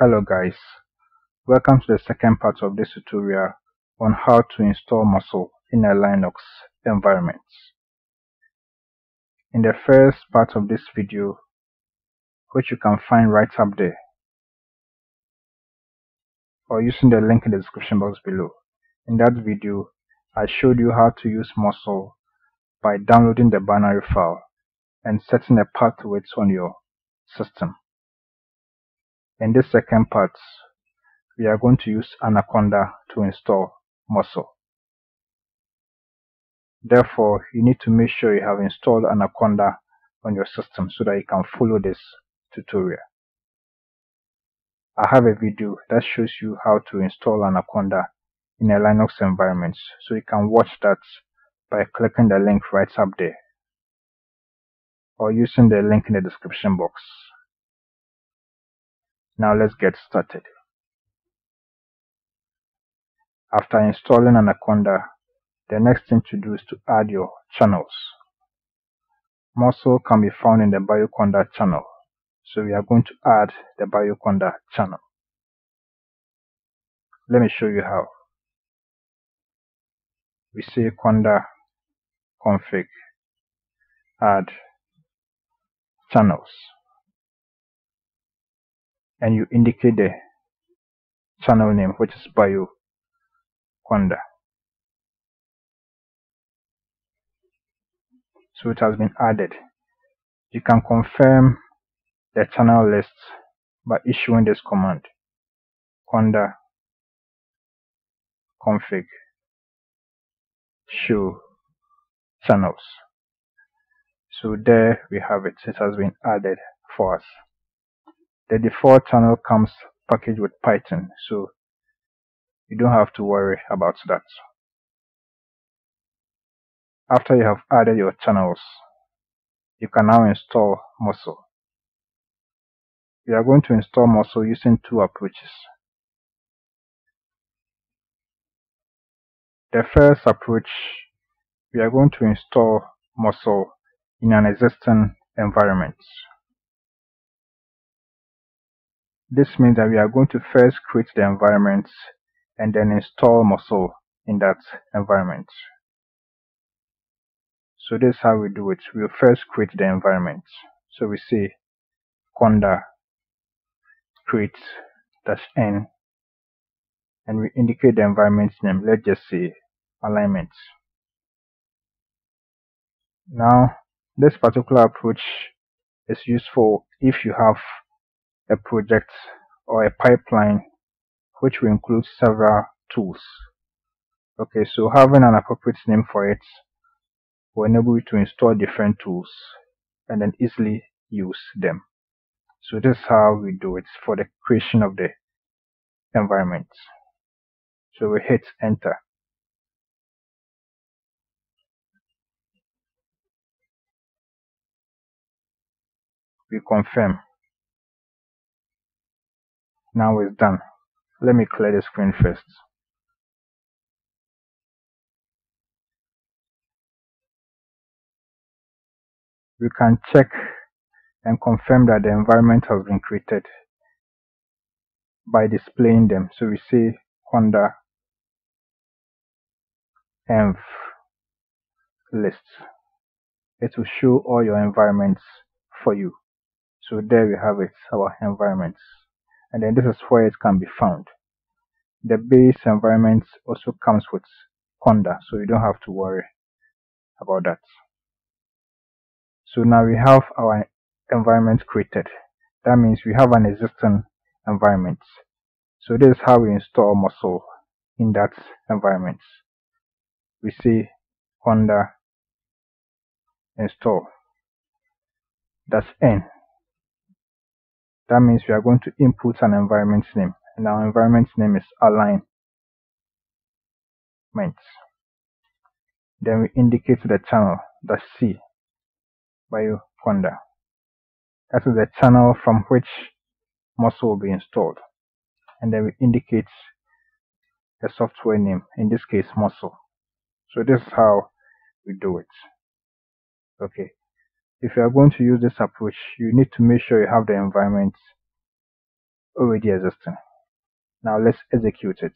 Hello guys, welcome to the second part of this tutorial on how to install Muscle in a Linux environment. In the first part of this video, which you can find right up there or using the link in the description box below, in that video I showed you how to use Muscle by downloading the binary file and setting a path to it on your system. In this second part, we are going to use Anaconda to install Muscle. Therefore, you need to make sure you have installed Anaconda on your system so that you can follow this tutorial. I have a video that shows you how to install Anaconda in a Linux environment, so you can watch that by clicking the link right up there or using the link in the description box. Now let's get started. After installing Anaconda, the next thing to do is to add your channels. Muscle can be found in the BioConda channel, so we are going to add the BioConda channel. Let me show you how. We say Conda config add channels, and you indicate the channel name, which is BioConda. So it has been added. You can confirm the channel list by issuing this command: Conda config show channels. So there we have it. It has been added for us. The default channel comes packaged with Python, so you don't have to worry about that. After you have added your channels, you can now install Muscle. We are going to install Muscle using two approaches. The first approach, we are going to install Muscle in an existing environment. This means that we are going to first create the environment and then install Muscle in that environment. So this is how we do it. We'll first create the environment. So we say Conda create -n and we indicate the environment name. Let's just say alignment. Now this particular approach is useful if you have a project or a pipeline which will include several tools. Okay, so having an appropriate name for it will enable you to install different tools and then easily use them. So this is how we do it for the creation of the environment. So we hit enter. We confirm. Now it's done. Let me clear the screen first. We can check and confirm that the environment has been created by displaying them. So we say Conda env list. It will show all your environments for you. So there we have it, our environments. And then this is where it can be found. The base environment also comes with Conda, so you don't have to worry about that. So now we have our environment created. That means we have an existing environment. So this is how we install Muscle in that environment. We say Conda install -n. That means we are going to input an environment name, and our environment name is alignment. Then we indicate the channel, C, BioConda. That is the channel from which Muscle will be installed. And then we indicate the software name, in this case Muscle. So this is how we do it. Okay. If you are going to use this approach, you need to make sure you have the environment already existing. Now let's execute it.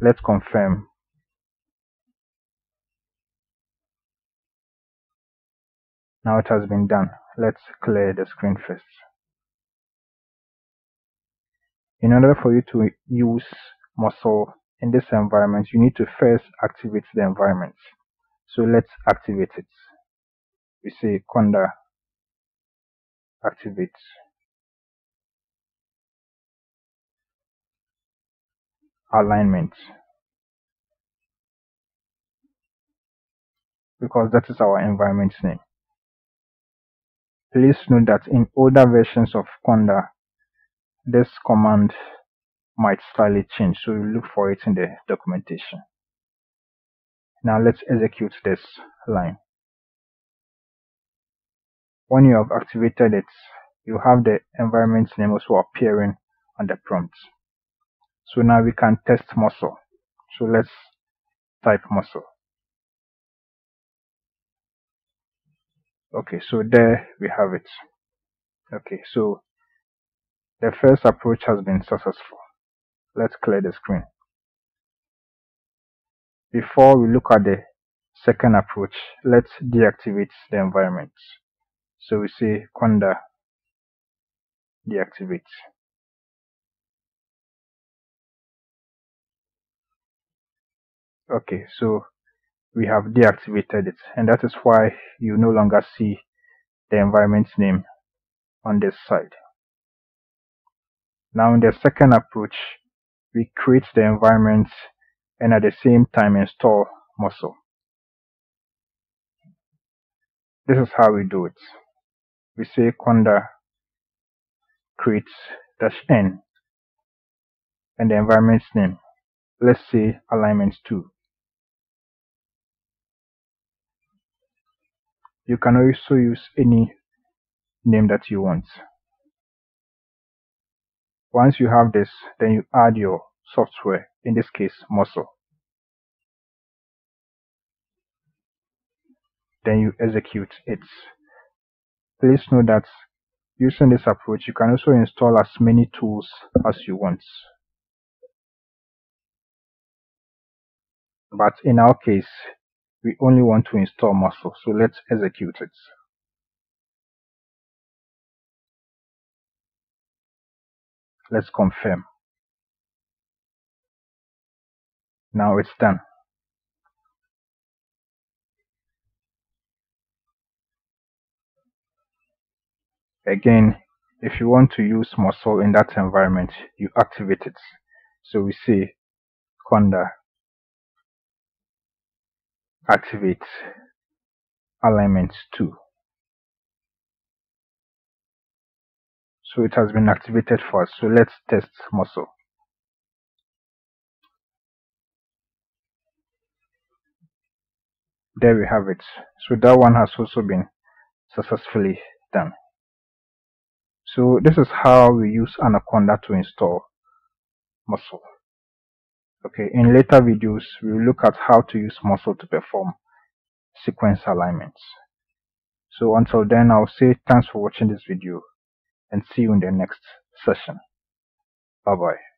Let's confirm. Now it has been done. Let's clear the screen first. In order for you to use Muscle in this environment, you need to first activate the environment. So let's activate it. We say Conda activate. Alignment, because that is our environment name. Please note that in older versions of Conda, this command might slightly change, so you look for it in the documentation. Now let's execute this line. When you have activated it, you have the environment name also appearing on the prompt. So now we can test Muscle. So let's type Muscle. Okay, so there we have it. Okay, so the first approach has been successful. Let's clear the screen. Before we look at the second approach, let's deactivate the environment. So we say Conda deactivate. Okay, so we have deactivated it, and that is why you no longer see the environment name on this side. Now in the second approach, we create the environment and at the same time install Muscle. This is how we do it. We say Conda create -n and the environment name. Let's say alignment 2. You can also use any name that you want. Once you have this, then you add your software, in this case Muscle. Then you execute it. Please note that using this approach, you can also install as many tools as you want. But in our case, we only want to install Muscle, so let's execute it. Let's confirm. Now it's done. Again, if you want to use Muscle in that environment, you activate it. So we say Conda activate alignment 2. So it has been activated for us. So let's test Muscle. There we have it. So that one has also been successfully done. So this is how we use Anaconda to install Muscle. Okay, in later videos, we'll look at how to use Muscle to perform sequence alignments. So until then, I'll say thanks for watching this video and see you in the next session. Bye-bye.